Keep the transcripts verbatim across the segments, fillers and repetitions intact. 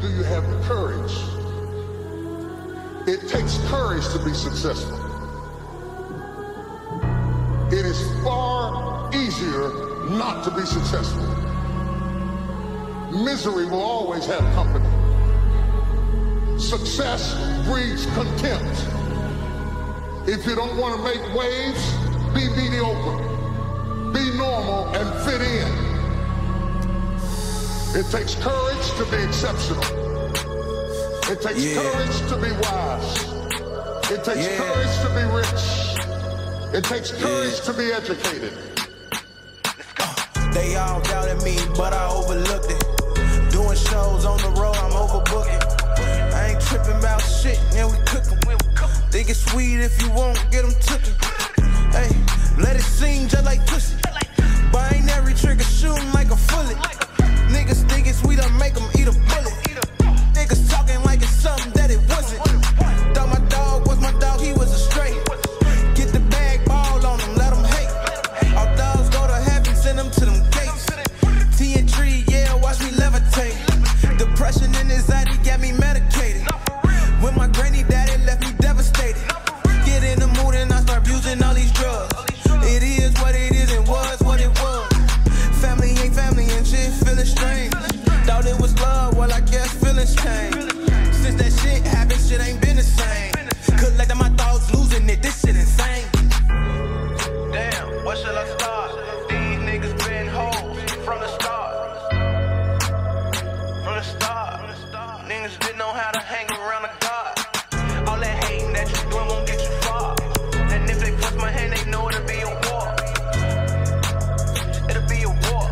Do you have the courage? It takes courage to be successful. It is far easier not to be successful. Misery will always have company. Success breeds contempt. If you don't want to make waves, be mediocre. Be normal and fit in. It takes courage to be exceptional. It takes yeah. courage to be wise. It takes yeah. courage to be rich. It takes courage yeah. to be educated. They all doubted me, but I overlooked it. Doing shows on the road, I'm overbooking. I ain't tripping about shit, and we cooking. Think it's sweet if you won't get them tookin'. Hey, let it sing just like pussy. Buying every trigger, shooting like a fully. Niggas think it's we done make them eat a bullet. Niggas talking like it's something that it wasn't. Thought my dog was my dog, he was a straight. Get the bag, ball on him, let him hate. All dogs go to heaven, send them to them gates. T N T, yeah, watch me levitate. Depression and anxiety got me medicated. When my granny died, it left me devastated. Get in the mood and I start abusing all these drugs. It is what it is and was what it was. Family ain't family and shit feeling strange. Thought it was love, well I guess feelings change. Since that shit happened, shit ain't been the same. Collecting my thoughts, losing it, this shit insane. Damn, what should I start? These niggas been hoes from the start. From the start, niggas didn't know how to hang around a god. All that hating that you doing won't get you far. And if they push my hand, they know it'll be a war. It'll be a war.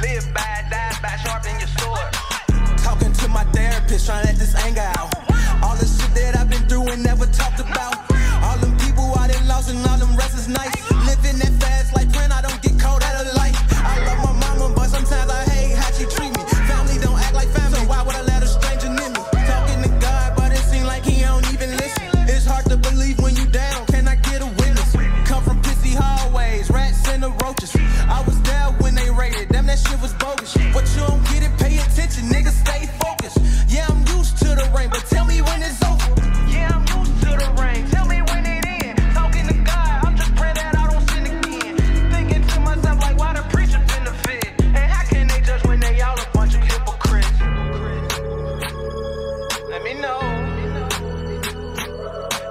Live by, die by, sharpen your sword. Talking to my therapist, trying to let this anger out. All the shit that I've been through and never talked about. All them people I done lost and all them rest is nice. Living that fast like friend, I don't get cold out of life. I love my mama, but sometimes I hate how she treat me. Family don't act like family, so why would I let a stranger near me? Talking to God, but it seems like he don't even listen. It's hard to believe when you down, can I get a witness? Come from pissy hallways, rats and the roaches. I was there when they raided, damn that shit was bogus. But you don't get it, pay attention, niggas stay focused. Yeah, I'm used to the rain, but tell me when it's over. Yeah, I'm used to the rain, tell me when it ends. Talking to God, I'm just praying that I don't sin again. Thinking to myself like, why the preacher been the fit? And how can they judge when they all a bunch of hypocrites? Let me know.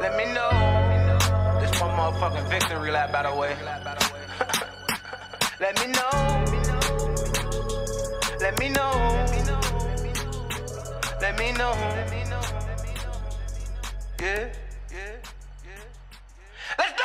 Let me know. This my motherfucking victory lap, by the way. Let me know. Let me know. Let me know. Yeah. Yeah. Yeah. Let's go.